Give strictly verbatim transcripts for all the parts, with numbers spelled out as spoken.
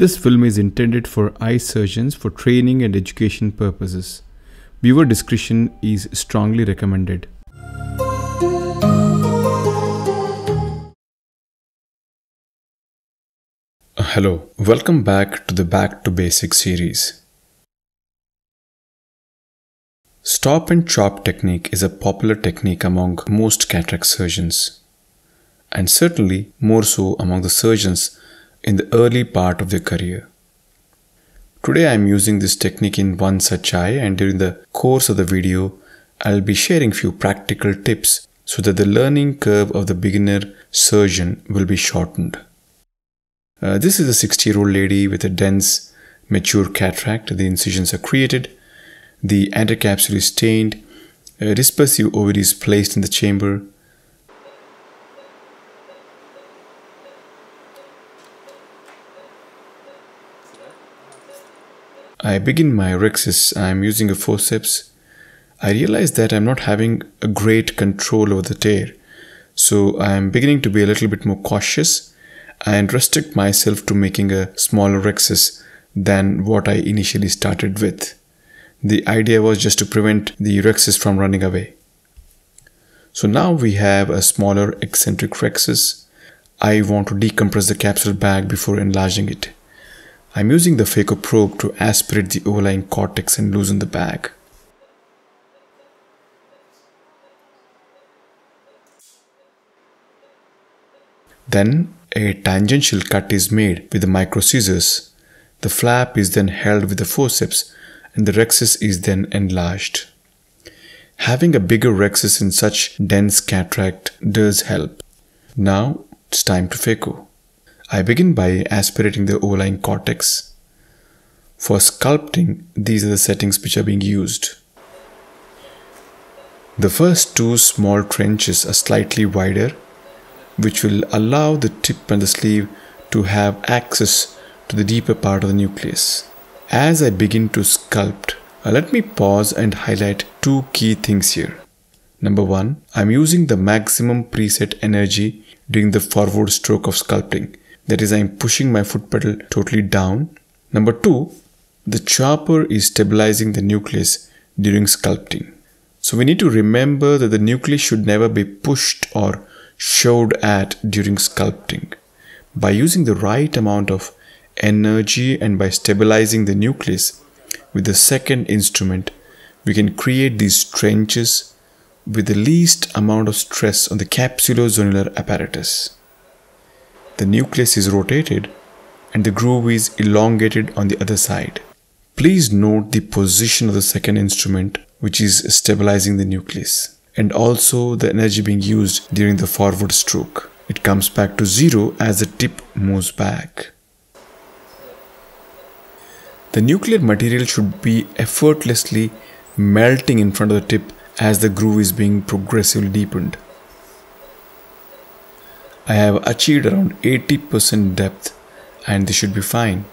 This film is intended for eye surgeons for training and education purposes. Viewer discretion is strongly recommended. Hello, welcome back to the Back to Basics series. Stop and chop technique is a popular technique among most cataract surgeons, and certainly more so among the surgeons in the early part of their career. Today I am using this technique in one such eye, and during the course of the video I'll be sharing few practical tips so that the learning curve of the beginner surgeon will be shortened. Uh, this is a sixty year old lady with a dense, mature cataract. The incisions are created, the anterocapsule is stained, a dispersive O V D is placed in the chamber. I begin my rhexis. I am using a forceps. I realize that I am not having a great control over the tear, so I am beginning to be a little bit more cautious and restrict myself to making a smaller rhexis than what I initially started with. The idea was just to prevent the rhexis from running away. So now we have a smaller eccentric rhexis. I want to decompress the capsule bag before enlarging it. I'm using the phaco probe to aspirate the overlying cortex and loosen the bag. Then a tangential cut is made with the micro scissors. The flap is then held with the forceps and the rhexis is then enlarged. Having a bigger rhexis in such dense cataract does help. Now it's time to phaco. I begin by aspirating the overlying cortex. For sculpting, these are the settings which are being used. The first two small trenches are slightly wider, which will allow the tip and the sleeve to have access to the deeper part of the nucleus. As I begin to sculpt, let me pause and highlight two key things here. Number one, I'm using the maximum preset energy during the forward stroke of sculpting. That is, I'm pushing my foot pedal totally down. Number two, the chopper is stabilizing the nucleus during sculpting. So we need to remember that the nucleus should never be pushed or shoved at during sculpting. By using the right amount of energy and by stabilizing the nucleus with the second instrument, we can create these trenches with the least amount of stress on the capsulo-zonular apparatus. The nucleus is rotated and the groove is elongated on the other side. Please note the position of the second instrument, which is stabilizing the nucleus, and also the energy being used during the forward stroke. It comes back to zero as the tip moves back. The nuclear material should be effortlessly melting in front of the tip as the groove is being progressively deepened. I have achieved around eighty percent depth and this should be fine.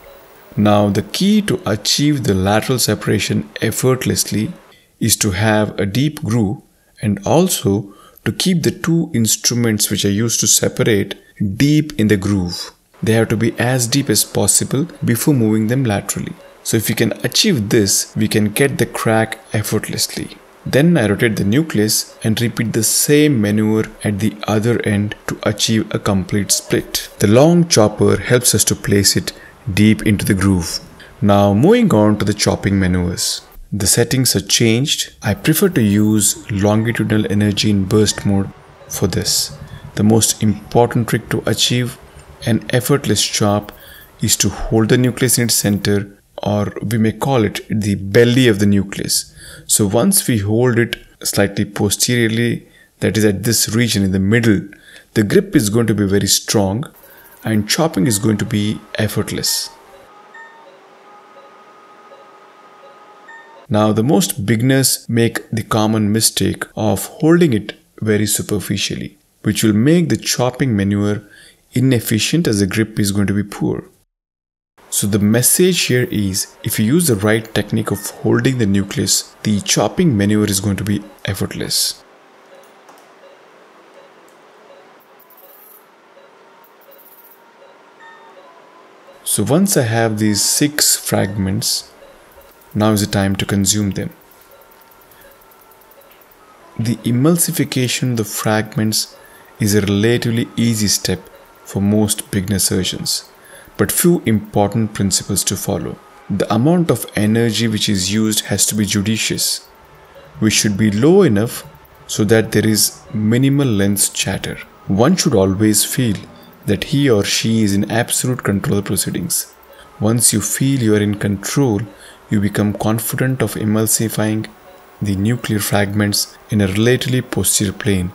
Now the key to achieve the lateral separation effortlessly is to have a deep groove and also to keep the two instruments which are used to separate deep in the groove. They have to be as deep as possible before moving them laterally. So if we can achieve this, we can get the crack effortlessly. Then I rotate the nucleus and repeat the same maneuver at the other end to achieve a complete split. The long chopper helps us to place it deep into the groove. Now moving on to the chopping maneuvers. The settings are changed. I prefer to use longitudinal energy in burst mode for this. The most important trick to achieve an effortless chop is to hold the nucleus in its center, or we may call it the belly of the nucleus. So once we hold it slightly posteriorly, that is at this region in the middle, the grip is going to be very strong and chopping is going to be effortless. Now the most beginners make the common mistake of holding it very superficially, which will make the chopping maneuver inefficient as the grip is going to be poor. So the message here is, if you use the right technique of holding the nucleus, the chopping maneuver is going to be effortless. So once I have these six fragments, now is the time to consume them. The emulsification of the fragments is a relatively easy step for most beginner surgeons, but few important principles to follow. The amount of energy which is used has to be judicious, which should be low enough so that there is minimal lens chatter. One should always feel that he or she is in absolute control of proceedings. Once you feel you are in control, you become confident of emulsifying the nuclear fragments in a relatively posterior plane,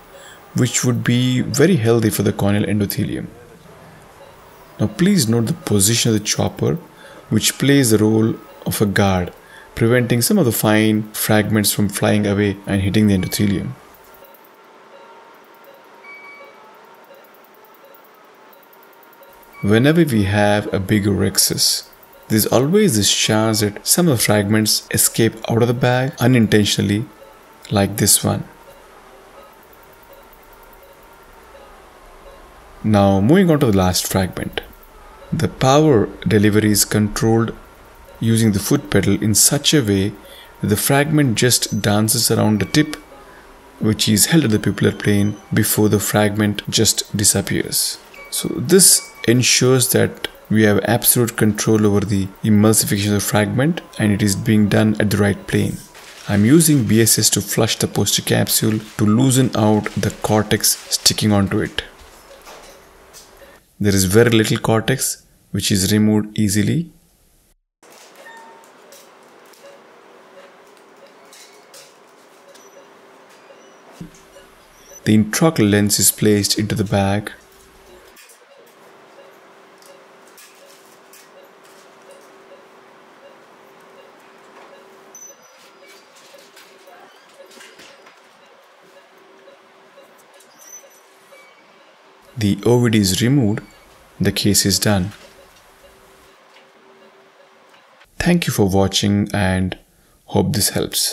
which would be very healthy for the corneal endothelium. Now please note the position of the chopper, which plays the role of a guard, preventing some of the fine fragments from flying away and hitting the endothelium. Whenever we have a bigger rhexis, there's always this chance that some of the fragments escape out of the bag unintentionally, like this one. Now moving on to the last fragment. The power delivery is controlled using the foot pedal in such a way that the fragment just dances around the tip, which is held at the pupillar plane before the fragment just disappears. So this ensures that we have absolute control over the emulsification of the fragment, and it is being done at the right plane. I'm using B S S to flush the posterior capsule to loosen out the cortex sticking onto it. There is very little cortex which is removed easily. The intraocular lens is placed into the bag. The O V D is removed, the case is done. Thank you for watching and hope this helps.